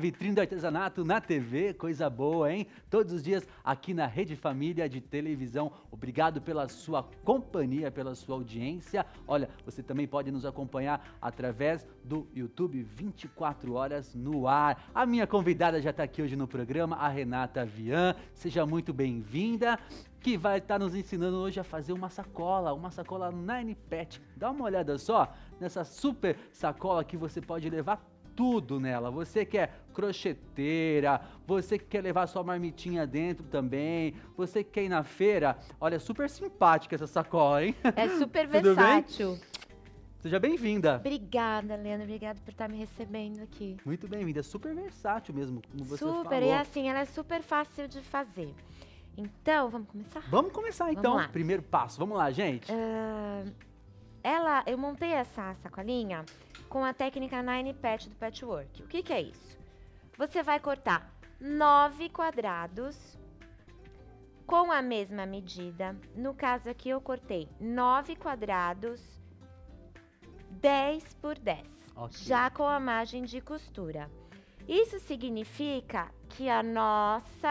Vitrine do Artesanato na TV, coisa boa, hein? Todos os dias aqui na Rede Família de Televisão. Obrigado pela sua companhia, pela sua audiência. Olha, você também pode nos acompanhar através do YouTube 24 horas no ar. A minha convidada já está aqui hoje no programa, a Renata Avian. Seja muito bem-vinda, que vai estar nos ensinando hoje a fazer uma sacola Nine Patch. Dá uma olhada só nessa super sacola que você pode levar tudo nela. Você que é crocheteira, você que quer levar sua marmitinha dentro também, você que quer ir na feira, olha, super simpática essa sacola, hein? É super versátil. Seja bem-vinda. Obrigada, Leandro. Obrigada por estar me recebendo aqui. Muito bem-vinda. Super versátil mesmo, como você falou. Super, e assim, ela é super fácil de fazer. Então, vamos começar? Vamos começar, então. Vamos lá. Primeiro passo. Vamos lá, gente. Eu montei essa sacolinha com a técnica Nine Patch do Patchwork. O que que é isso? Você vai cortar 9 quadrados com a mesma medida. No caso aqui, eu cortei 9 quadrados, 10 por 10. Okay. Já com a margem de costura. Isso significa que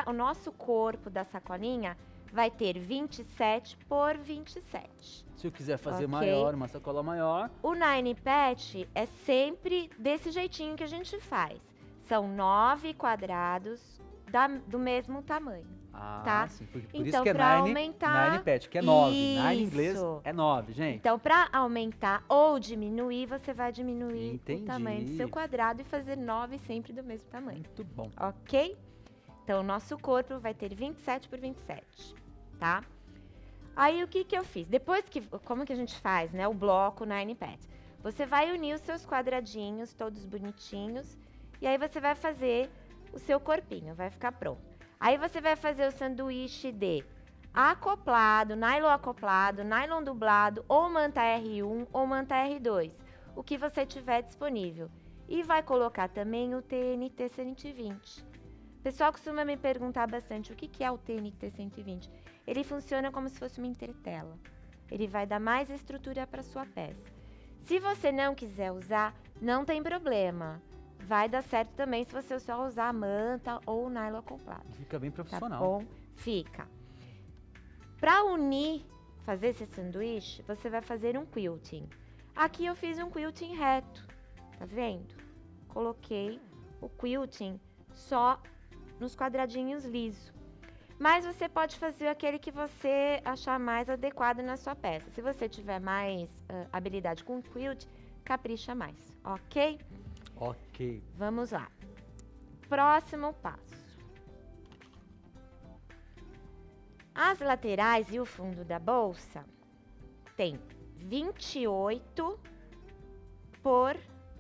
o nosso corpo da sacolinha vai ter 27 por 27. Se eu quiser fazer maior, uma sacola maior... O Nine Patch é sempre desse jeitinho que a gente faz. São 9 quadrados do mesmo tamanho, tá? Sim, por então, isso que é nine Patch, que é 9. Nine em inglês é 9, gente. Então, para aumentar ou diminuir, você vai diminuir o tamanho do seu quadrado e fazer 9 sempre do mesmo tamanho. Muito bom. Ok? Então, o nosso corpo vai ter 27 por 27, tá? Aí, o que que eu fiz? Como que a gente faz, né? O bloco Nine Patch. Você vai unir os seus quadradinhos, todos bonitinhos, e aí você vai fazer o seu corpinho, vai ficar pronto. Aí, você vai fazer o sanduíche de acoplado, nylon dublado, ou manta R1 ou manta R2, o que você tiver disponível. E vai colocar também o TNT 120. O pessoal costuma me perguntar bastante o que que é o TNT 120. Ele funciona como se fosse uma entretela. Ele vai dar mais estrutura para sua peça. Se você não quiser usar, não tem problema. Vai dar certo também se você só usar a manta ou o nylon acoplado. Fica bem profissional. Tá bom? Fica. Para unir, fazer esse sanduíche, você vai fazer um quilting. Aqui eu fiz um quilting reto. Tá vendo? Coloquei o quilting só nos quadradinhos liso. Mas você pode fazer aquele que você achar mais adequado na sua peça. Se você tiver mais habilidade com quilt, capricha mais, ok? Ok. Vamos lá. Próximo passo. As laterais e o fundo da bolsa tem 28 por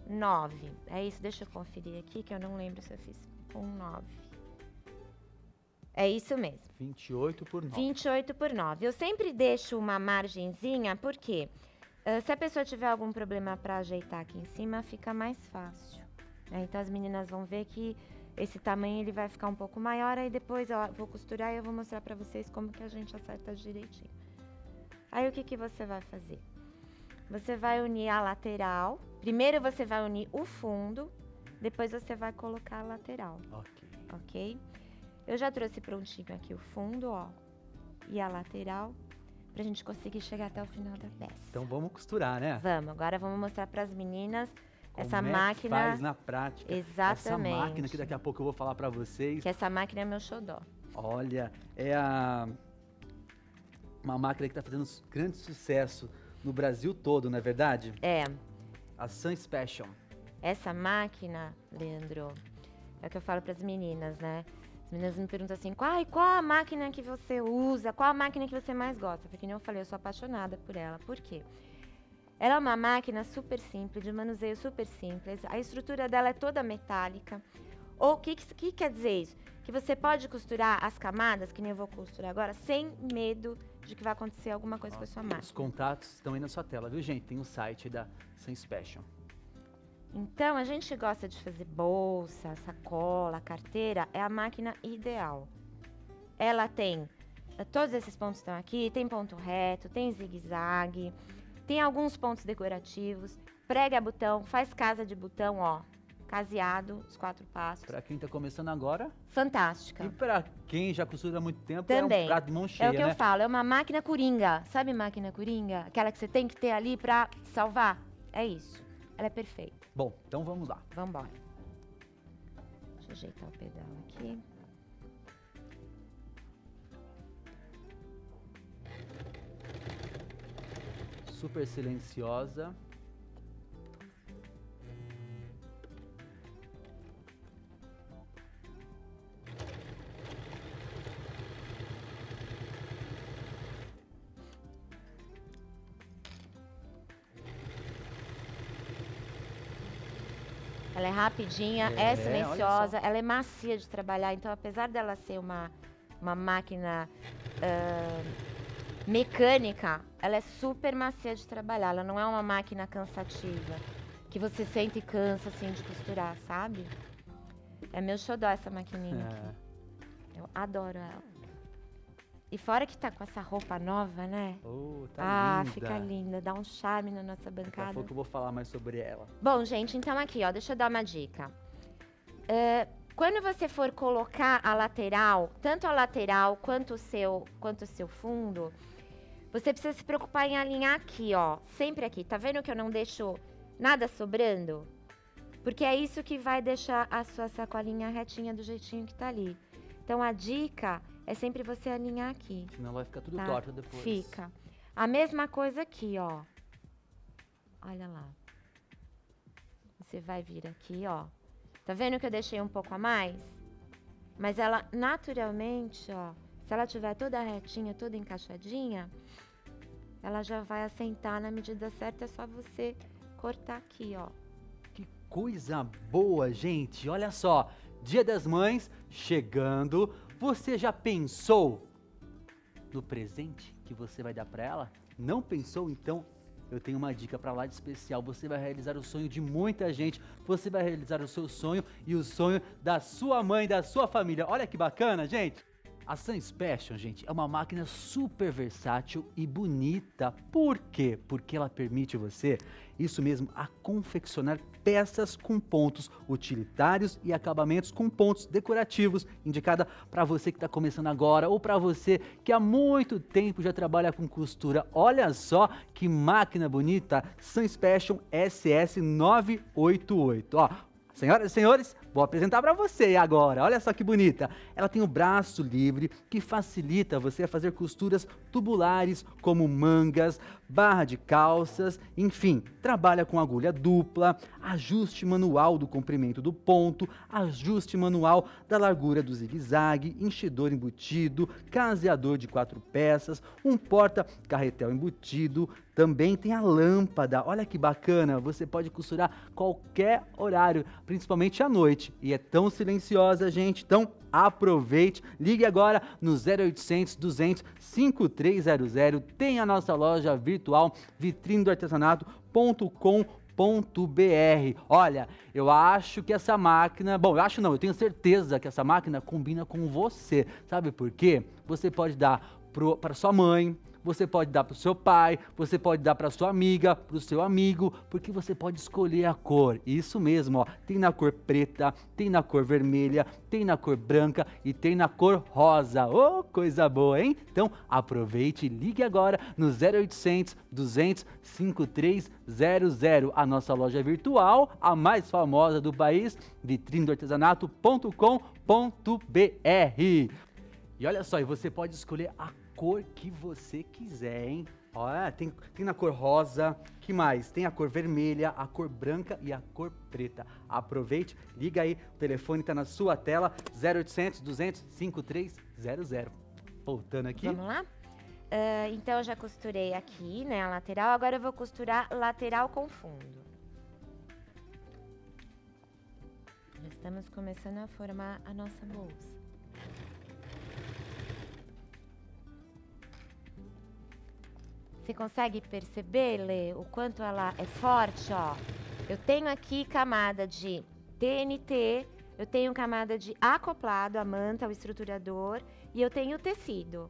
9. É isso, deixa eu conferir aqui que eu não lembro se eu fiz com 9. É isso mesmo. 28 por 9. 28 por 9. Eu sempre deixo uma margenzinha, porque se a pessoa tiver algum problema para ajeitar aqui em cima, fica mais fácil, né? Então, as meninas vão ver que esse tamanho ele vai ficar um pouco maior, aí depois eu vou costurar e eu vou mostrar para vocês como que a gente acerta direitinho. Aí, o que que você vai fazer? Você vai unir a lateral. Primeiro, você vai unir o fundo, depois você vai colocar a lateral. Ok. Ok? Eu já trouxe prontinho aqui o fundo, ó, e a lateral, pra gente conseguir chegar até o final da peça. Então vamos costurar, né? Vamos, agora vamos mostrar pras meninas como essa máquina. É que faz na prática. Exatamente. Essa máquina que daqui a pouco eu vou falar pra vocês. Que essa máquina é meu xodó. Olha, é uma máquina que tá fazendo grande sucesso no Brasil todo, não é verdade? É. A Sun Special. Essa máquina, Leandro, é o que eu falo pras meninas, né? As meninas me perguntam assim, qual a máquina que você usa? Qual a máquina que você mais gosta? Porque, como eu falei, eu sou apaixonada por ela. Por quê? Ela é uma máquina super simples, de manuseio super simples. A estrutura dela é toda metálica. Ou, o que quer dizer isso? Que você pode costurar as camadas, que nem eu vou costurar agora, sem medo de que vai acontecer alguma coisa com a sua máquina. Os contatos estão aí na sua tela, viu, gente? Tem o site da Sun Special. Então, a gente gosta de fazer bolsa, sacola, carteira, é a máquina ideal. Ela tem, todos esses pontos estão aqui, tem ponto reto, tem zigue-zague, tem alguns pontos decorativos, prega botão, faz casa de botão, ó. caseado, os 4 passos. Para quem está começando agora... Fantástica. E para quem já costura há muito tempo, também. É um prato de mão cheia, né? É o que eu falo, é uma máquina coringa. Sabe máquina coringa? Aquela que você tem que ter ali para salvar. É isso. Ela é perfeita. Bom, então vamos lá. Vamos embora. Deixa eu ajeitar o pedal aqui. Super silenciosa. Ela é rapidinha, é silenciosa, ela é macia de trabalhar. Então, apesar dela ser uma máquina mecânica, ela é super macia de trabalhar. Ela não é uma máquina cansativa, que você sente e cansa, assim, de costurar, sabe? É meu xodó essa maquininha aqui. Eu adoro ela. E fora que tá com essa roupa nova, né? Oh, tá linda. Ah, fica linda. Dá um charme na nossa bancada. Daqui a pouco eu vou falar mais sobre ela. Bom, gente, então aqui, ó, deixa eu dar uma dica. Quando você for colocar a lateral, tanto a lateral quanto o seu fundo, você precisa se preocupar em alinhar aqui, ó. Sempre aqui. Tá vendo que eu não deixo nada sobrando? Porque é isso que vai deixar a sua sacolinha retinha do jeitinho que tá ali. Então, a dica... é sempre você alinhar aqui. Senão vai ficar tudo torto depois. Fica. A mesma coisa aqui, ó. Olha lá. Você vai vir aqui, ó. Tá vendo que eu deixei um pouco a mais? Mas ela, naturalmente, ó, se ela tiver toda retinha, toda encaixadinha, ela já vai assentar na medida certa. É só você cortar aqui, ó. Que coisa boa, gente. Olha só. Dia das Mães chegando. Você já pensou no presente que você vai dar para ela? Não pensou? Então, eu tenho uma dica para lá de especial. Você vai realizar o sonho de muita gente. Você vai realizar o seu sonho e o sonho da sua mãe, da sua família. Olha que bacana, gente! A Sun Special, gente, é uma máquina super versátil e bonita. Por quê? Porque ela permite você, isso mesmo, a confeccionar peças com pontos utilitários e acabamentos com pontos decorativos, indicada para você que está começando agora ou para você que há muito tempo já trabalha com costura. Olha só que máquina bonita, Sun Special Ss-988, ó. Senhoras e senhores, vou apresentar para você agora. Olha só que bonita. Ela tem o braço livre que facilita você a fazer costuras tubulares como mangas, barra de calças, enfim. Trabalha com agulha dupla, ajuste manual do comprimento do ponto, ajuste manual da largura do zigue-zague, enchedor embutido, caseador de 4 peças, um porta-carretel embutido. Também tem a lâmpada, olha que bacana, você pode costurar qualquer horário, principalmente à noite. E é tão silenciosa, gente, então aproveite, ligue agora no 0800 200 5300, tem a nossa loja virtual vitrinedoartesanato.com.br. Olha, eu acho que essa máquina... bom, eu acho não, eu tenho certeza que essa máquina combina com você, sabe por quê? Você pode dar para sua mãe... você pode dar para o seu pai, você pode dar para sua amiga, para o seu amigo, porque você pode escolher a cor. Isso mesmo, ó, tem na cor preta, tem na cor vermelha, tem na cor branca e tem na cor rosa. Ô, coisa boa, hein? Então, aproveite e ligue agora no 0800 200 5300. A nossa loja virtual, a mais famosa do país, vitrinedoartesanato.com.br. E olha só, e você pode escolher a cor que você quiser, hein? Olha, tem na cor rosa, que mais? Tem a cor vermelha, a cor branca e a cor preta. Aproveite, liga aí, o telefone tá na sua tela, 0800 200 5300. Voltando aqui. Vamos lá? Então, eu já costurei aqui, né, a lateral, agora eu vou costurar lateral com fundo. Já estamos começando a formar a nossa bolsa. Você consegue perceber, Lê, o quanto ela é forte, ó? Eu tenho aqui camada de TNT, eu tenho camada de acoplado, a manta, o estruturador, e eu tenho o tecido.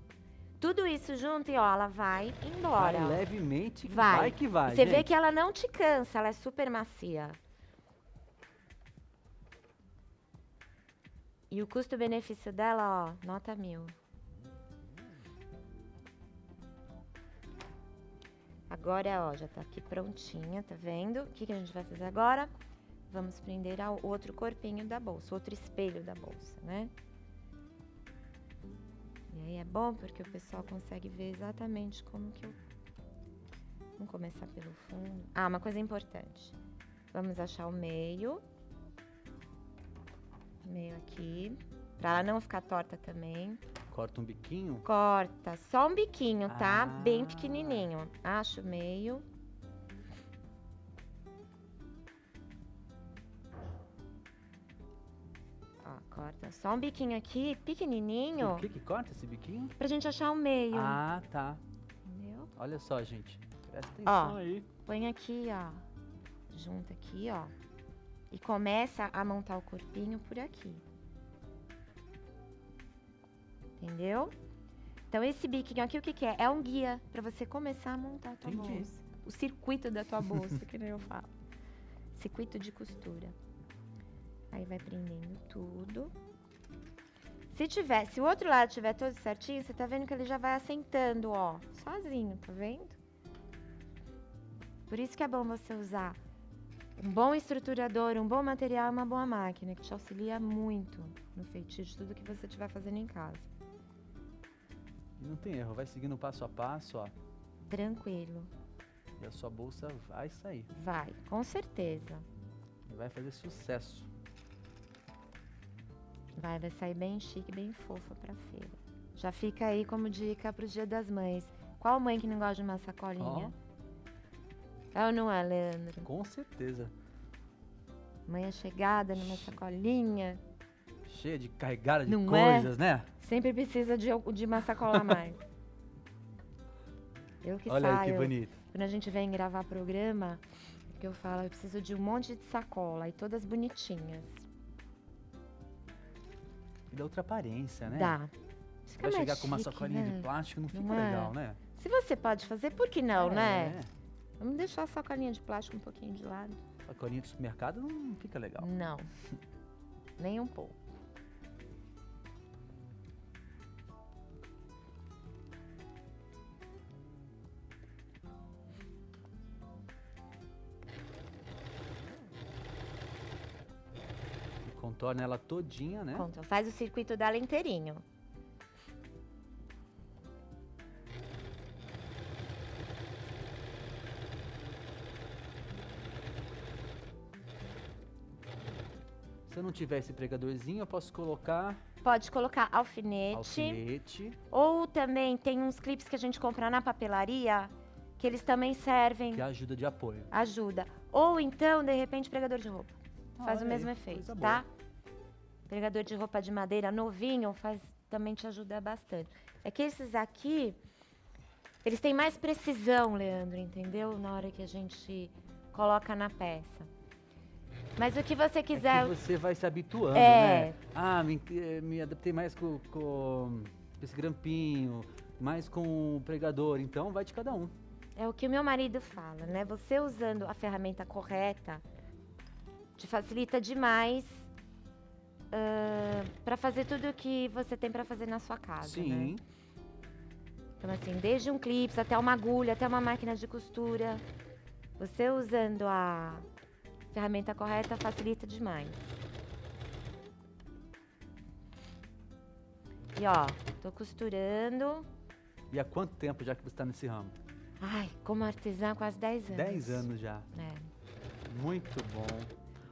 Tudo isso junto e, ó, ela vai embora. Vai levemente, vai que vai, gente. Você vê que ela não te cansa, ela é super macia. E o custo-benefício dela, ó, nota 1000. Agora, ó, já tá aqui prontinha, tá vendo? O que que a gente vai fazer agora? Vamos prender ao outro corpinho da bolsa, outro espelho da bolsa, né? E aí é bom porque o pessoal consegue ver exatamente como que eu... Vamos começar pelo fundo. Ah, uma coisa importante. Vamos achar o meio. Meio aqui, pra ela não ficar torta também. Corta um biquinho? Corta, só um biquinho, tá? Bem pequenininho. Acho o meio. Ó, corta só um biquinho aqui, pequenininho. Por que corta esse biquinho? Pra gente achar o meio. Ah, tá. Entendeu? Olha só, gente. Presta atenção, ó, aí. Põe aqui, ó. Junta aqui, ó. E começa a montar o corpinho por aqui. Entendeu? Então, esse biquinho aqui, o que que é? É um guia pra você começar a montar a tua bolsa. O circuito da tua bolsa, que nem eu falo. Circuito de costura. Aí vai prendendo tudo. Se tiver, se o outro lado tiver todo certinho, você tá vendo que ele já vai assentando, ó. Sozinho, tá vendo? Por isso que é bom você usar um bom estruturador, um bom material e uma boa máquina, que te auxilia muito no feitio de tudo que você estiver fazendo em casa. Não tem erro, vai seguindo passo a passo, ó. Tranquilo. E a sua bolsa vai sair. Vai, com certeza. E vai fazer sucesso. Vai sair bem chique, bem fofa pra feira. Já fica aí como dica pro Dia das Mães. Qual mãe que não gosta de uma sacolinha? Oh. É ou não é, Leandro? Com certeza. Manhã chegada numa sacolinha. Cheia de carregada de coisas, né? Sempre precisa de uma sacola a mais. Eu que saio. Olha aí que bonito. Quando a gente vem gravar programa, que eu falo, eu preciso de um monte de sacola e todas bonitinhas. E dá outra aparência, né? Dá. Fica mais chique, né? Vai chegar com uma sacolinha de plástico, não fica legal, né? Se você pode fazer, por que não, né? É. Vamos deixar a sacolinha de plástico um pouquinho de lado. Sacolinha de supermercado não fica legal. Não. Nem um pouco. E contorna ela todinha, né? Contorna. Faz o circuito dela inteirinho. Se eu não tiver esse pregadorzinho, eu posso colocar... Pode colocar alfinete. Alfinete. Ou também tem uns clipes que a gente compra na papelaria, que eles também servem... Que ajuda de apoio. Ajuda. Ou então, de repente, pregador de roupa. Faz o mesmo efeito, tá? Pregador de roupa de madeira novinho também te ajuda bastante. É que esses aqui, eles têm mais precisão, Leandro, entendeu? Na hora que a gente coloca na peça. Mas o que você quiser... É que você vai se habituando, né? Ah, me adaptei mais com esse grampinho, mais com o pregador. Então, vai de cada um. É o que o meu marido fala, né? Você usando a ferramenta correta, te facilita demais para fazer tudo o que você tem para fazer na sua casa, né? Então, assim, desde um clipe até uma agulha, até uma máquina de costura. Você usando a... ferramenta correta facilita demais. E ó, tô costurando. E há quanto tempo já que você tá nesse ramo? Ai, como artesã, quase 10 anos. 10 anos já. É. Muito bom.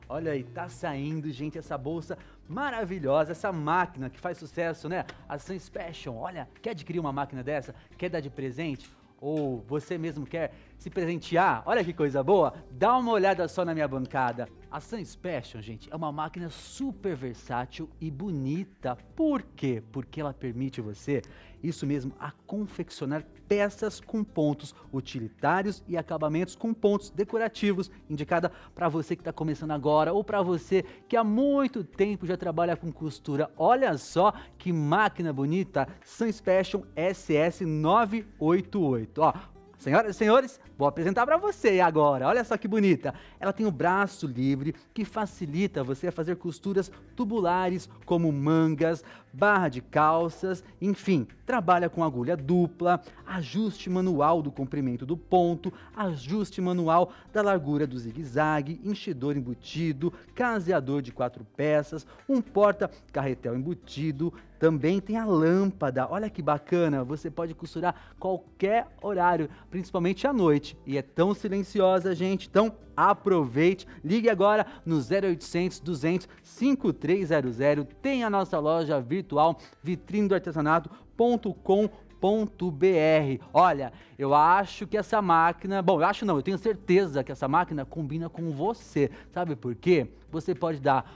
Olha aí, tá saindo, gente, essa bolsa maravilhosa, essa máquina que faz sucesso, né? A Sun Special. Olha, quer adquirir uma máquina dessa? Quer dar de presente? Ou você mesmo quer se presentear? Olha que coisa boa! Dá uma olhada só na minha bancada. A Sun Special, gente, é uma máquina super versátil e bonita. Por quê? Porque ela permite você, isso mesmo, a confeccionar peças com pontos utilitários e acabamentos com pontos decorativos, indicada para você que está começando agora ou para você que há muito tempo já trabalha com costura. Olha só que máquina bonita, Sun Special Ss-988. Ó, Senhoras e senhores, vou apresentar para você agora. Olha só que bonita. Ela tem o braço livre, que facilita você a fazer costuras tubulares, como mangas, barra de calças, enfim. Trabalha com agulha dupla, ajuste manual do comprimento do ponto, ajuste manual da largura do zigue-zague, enchedor embutido, caseador de 4 peças, um porta-carretel embutido. Também tem a lâmpada, olha que bacana, você pode costurar qualquer horário, principalmente à noite. E é tão silenciosa, gente, então aproveite, ligue agora no 0800 200 5300, tem a nossa loja virtual vitrinedoartesanato.com.br. Olha, eu acho que essa máquina, bom, eu acho não, eu tenho certeza que essa máquina combina com você, sabe por quê? Você pode dar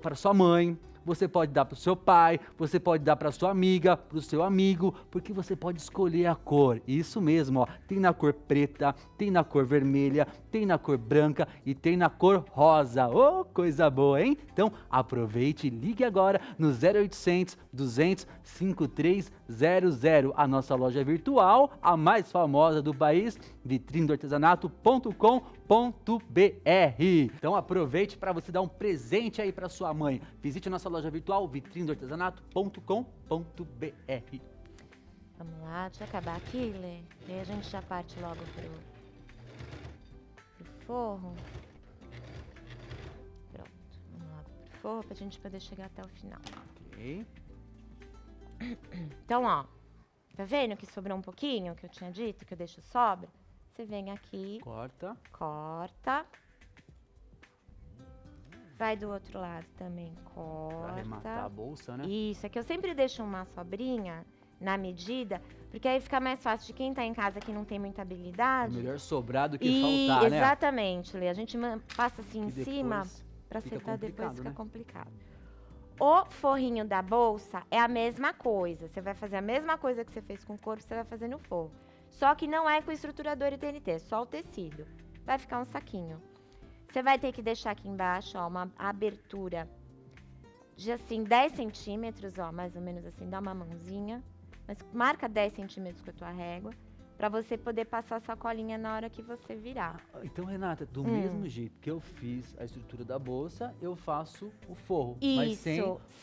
para sua mãe, você pode dar para o seu pai, você pode dar para sua amiga, para o seu amigo, porque você pode escolher a cor. Isso mesmo, ó, tem na cor preta, tem na cor vermelha, tem na cor branca e tem na cor rosa. Oh, coisa boa, hein? Então aproveite e ligue agora no 0800 200 5300. A nossa loja virtual, a mais famosa do país, vitrinedoartesanato.com.br. Então aproveite para você dar um presente aí para sua mãe. Visite a nossa loja virtual vitrinedoartesanato.com.br. Vamos lá, deixa eu acabar aqui, Lê. E aí a gente já parte logo pro forro. Pronto, vamos logo pro forro pra gente poder chegar até o final. Ok. Então, ó, tá vendo que sobrou um pouquinho, que eu tinha dito, que eu deixo sobra? Você vem aqui, corta, corta, vai do outro lado também, corta. Pra arrematar a bolsa, né? Isso, é que eu sempre deixo uma sobrinha na medida, porque aí fica mais fácil de quem tá em casa que não tem muita habilidade. É melhor sobrar do que faltar, né? Exatamente, Lê. A gente passa assim em cima, pra acertar depois fica complicado. O forrinho da bolsa é a mesma coisa. Você vai fazer a mesma coisa que você fez com o corpo, você vai fazer no forro. Só que não é com estruturador e TNT, é só o tecido. Vai ficar um saquinho. Você vai ter que deixar aqui embaixo, ó, uma abertura de assim 10 centímetros, ó, mais ou menos assim, dá uma mãozinha. Mas marca 10 centímetros com a tua régua, pra você poder passar a sacolinha na hora que você virar. Então, Renata, do mesmo jeito que eu fiz a estrutura da bolsa, eu faço o forro. Isso, mas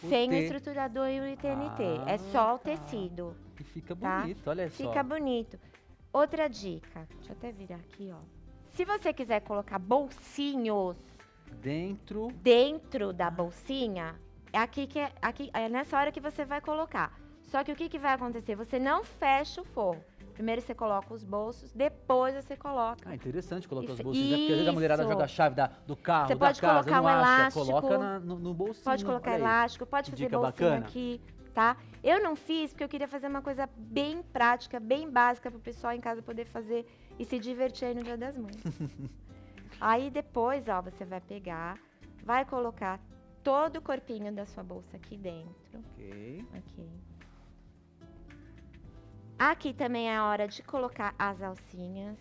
sem o estruturador e o TNT. É só o tecido. E fica bonito, olha só. Fica bonito. Outra dica, deixa eu até virar aqui, ó. Se você quiser colocar bolsinhos... Dentro da bolsinha, é aqui que é nessa hora que você vai colocar. Só que o que vai acontecer? Você não fecha o forro. Primeiro você coloca os bolsos, depois você coloca... Ah, interessante colocar os bolsinhos, né? Porque às vezes a mulherada joga a chave do carro, da casa, não acha. Você pode colocar um elástico. Coloca no bolsinho. Pode colocar elástico, pode fazer bolsinho aqui, tá? Eu não fiz porque eu queria fazer uma coisa bem prática, bem básica, pro pessoal em casa poder fazer e se divertir aí no Dia das Mães. Aí depois, ó, você vai pegar, vai colocar todo o corpinho da sua bolsa aqui dentro. Ok. Aqui. Aqui também é a hora de colocar as alcinhas.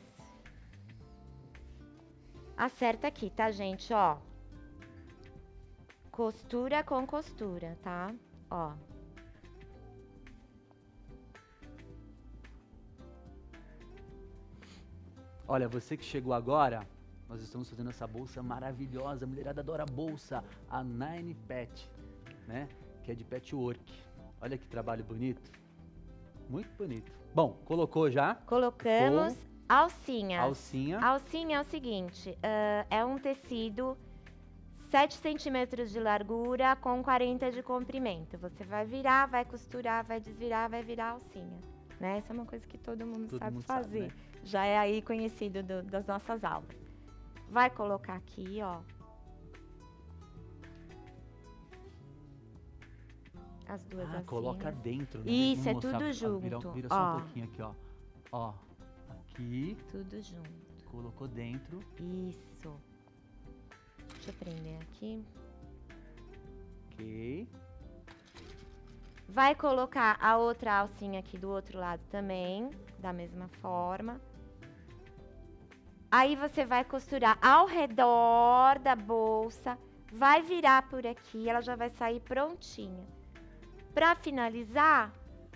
Acerta aqui, tá, gente? Ó. Costura com costura, tá? Ó. Olha, você que chegou agora, nós estamos fazendo essa bolsa maravilhosa. A mulherada adora a bolsa, a Nine Patch, né? Que é de patchwork. Olha que trabalho bonito. Muito bonito. Bom, colocou já? Colocamos alcinhas. Alcinha. Alcinha é o seguinte, é um tecido 7 centímetros de largura com 40 de comprimento. Você vai virar, vai costurar, vai desvirar, vai virar alcinha. Né? Essa é uma coisa que todo mundo sabe fazer. Né? Já é aí conhecido das nossas aulas. Vai colocar aqui, ó. As duas alcinhas. Coloca dentro, né? Isso, é tudo junto. Vira só um pouquinho aqui, ó. Ó, aqui. Tudo junto. Colocou dentro. Isso. Deixa eu prender aqui. Ok. Vai colocar a outra alcinha aqui do outro lado também, da mesma forma. Aí você vai costurar ao redor da bolsa, vai virar por aqui, ela já vai sair prontinha. Para finalizar,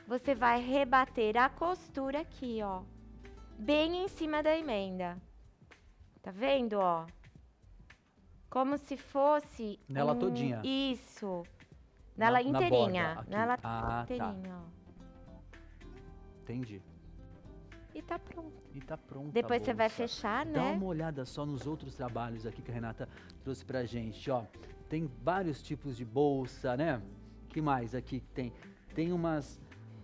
você vai rebater a costura aqui, ó. bem em cima da emenda. Tá vendo, ó? Como se fosse... Nela todinha. Isso. Nela inteirinha. Nela inteirinha, ó. Entendi. E tá pronto. E tá pronto. Depois você vai fechar, né? Dá uma olhada só nos outros trabalhos aqui que a Renata trouxe pra gente, ó. Tem vários tipos de bolsa, né? Que mais aqui tem? Tem umas...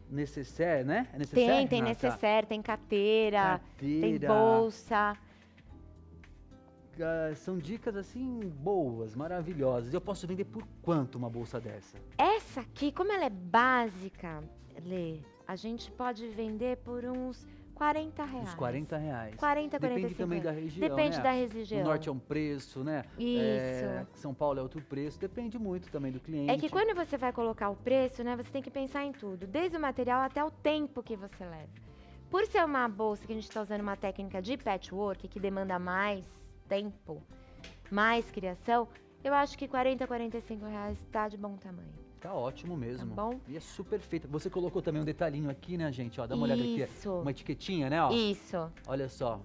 necessaire, né? É necessaire, tem necessaire, tem carteira, tem bolsa. São dicas, assim, boas, maravilhosas. Eu posso vender por quanto uma bolsa dessa? Essa aqui, como ela é básica, Lê, a gente pode vender por uns R$40. Uns R$40. 40, 45. Depende também da região, depende, né? Da região. O norte é um preço, né? Isso. É, São Paulo é outro preço. Depende muito também do cliente. É que quando você vai colocar o preço, né? Você tem que pensar em tudo. Desde o material até o tempo que você leva. Por ser uma bolsa que a gente está usando uma técnica de patchwork, que demanda mais tempo, mais criação, eu acho que R$40, R$45 está de bom tamanho. Tá ótimo mesmo. Tá bom? E é super feita. Você colocou também um detalhinho aqui, né, gente? Ó, dá uma olhada aqui. Uma etiquetinha, né? Ó. Isso. Olha só.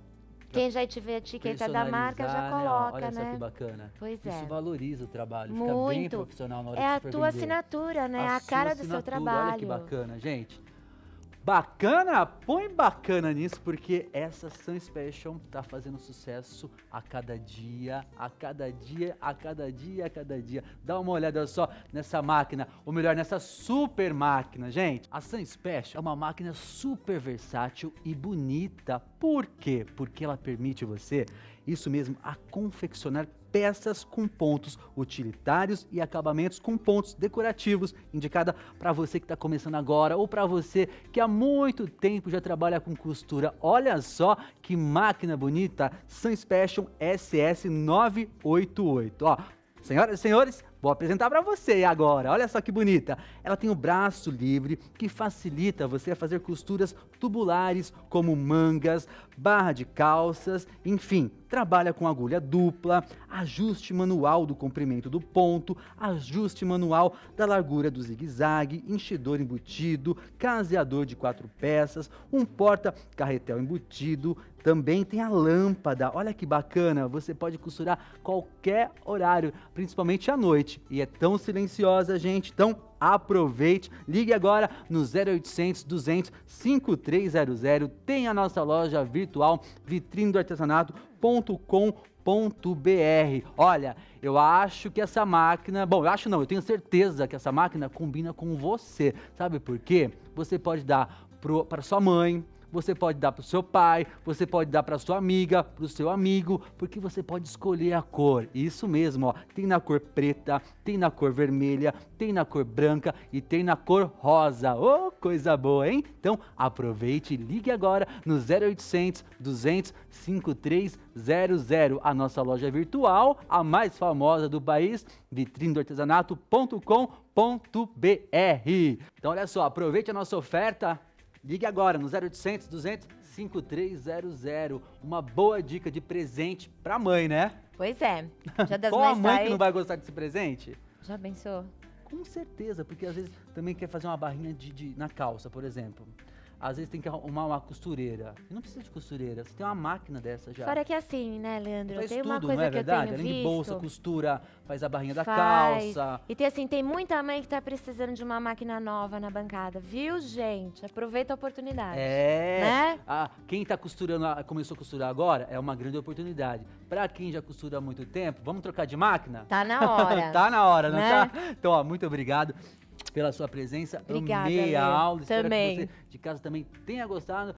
Quem já tiver a etiqueta da marca já coloca, né? Olha só que bacana. Pois é. Isso valoriza o trabalho. Muito. Fica bem profissional na hora de vender. É a tua assinatura, né? A cara do seu trabalho. Olha que bacana, gente. Bacana? Põe bacana nisso, porque essa Sun Special tá fazendo sucesso a cada dia, a cada dia, a cada dia, a cada dia. Dá uma olhada só nessa máquina, ou melhor, nessa super máquina, gente. A Sun Special é uma máquina super versátil e bonita. Por quê? Porque ela permite você, isso mesmo, a confeccionar peças com pontos utilitários e acabamentos com pontos decorativos, indicada para você que está começando agora ou para você que há muito tempo já trabalha com costura. Olha só que máquina bonita, Sun Special Ss-988. Ó, senhoras e senhores, vou apresentar para você agora, olha só que bonita. Ela tem o braço livre que facilita você a fazer costuras tubulares como mangas, barra de calças, enfim. Trabalha com agulha dupla, ajuste manual do comprimento do ponto, ajuste manual da largura do zigue-zague, enchidor embutido, caseador de 4 peças, um porta-carretel embutido. Também tem a lâmpada, olha que bacana, você pode costurar qualquer horário, principalmente à noite. E é tão silenciosa, gente, então aproveite. Ligue agora no 0800 200 5300, tem a nossa loja virtual vitrinedoartesanato.com.br. Olha, eu acho que essa máquina... Bom, eu acho não, eu tenho certeza que essa máquina combina com você. Sabe por quê? Você pode dar para sua mãe... Você pode dar para o seu pai, você pode dar para sua amiga, para o seu amigo, porque você pode escolher a cor. Isso mesmo, ó. Tem na cor preta, tem na cor vermelha, tem na cor branca e tem na cor rosa. Ô, coisa boa, hein? Então aproveite e ligue agora no 0800 200 5300. A nossa loja virtual, a mais famosa do país, vitrinedoartesanato.com.br. Então olha só, aproveite a nossa oferta. Ligue agora no 0800 200 5300. Uma boa dica de presente pra mãe, né? Pois é. Já das mães, a mãe que não vai gostar desse presente? Já pensou? Com certeza, porque às vezes também quer fazer uma barrinha na calça, por exemplo. Às vezes tem que arrumar uma costureira. Não precisa de costureira, você tem uma máquina dessa já. Fora que é assim, né, Leandro? Faz tem tudo, uma coisa, não é verdade? Além de bolsa, costura, faz a barrinha da calça. E tem assim, tem muita mãe que tá precisando de uma máquina nova na bancada, viu, gente? Aproveita a oportunidade. É, né? Quem tá costurando, começou a costurar agora, é uma grande oportunidade. Pra quem já costura há muito tempo, vamos trocar de máquina? Tá na hora. Tá na hora, não tá? Então, ó, muito obrigado pela sua presença. Obrigada, amei a aula. Espero que você de casa também tenha gostado.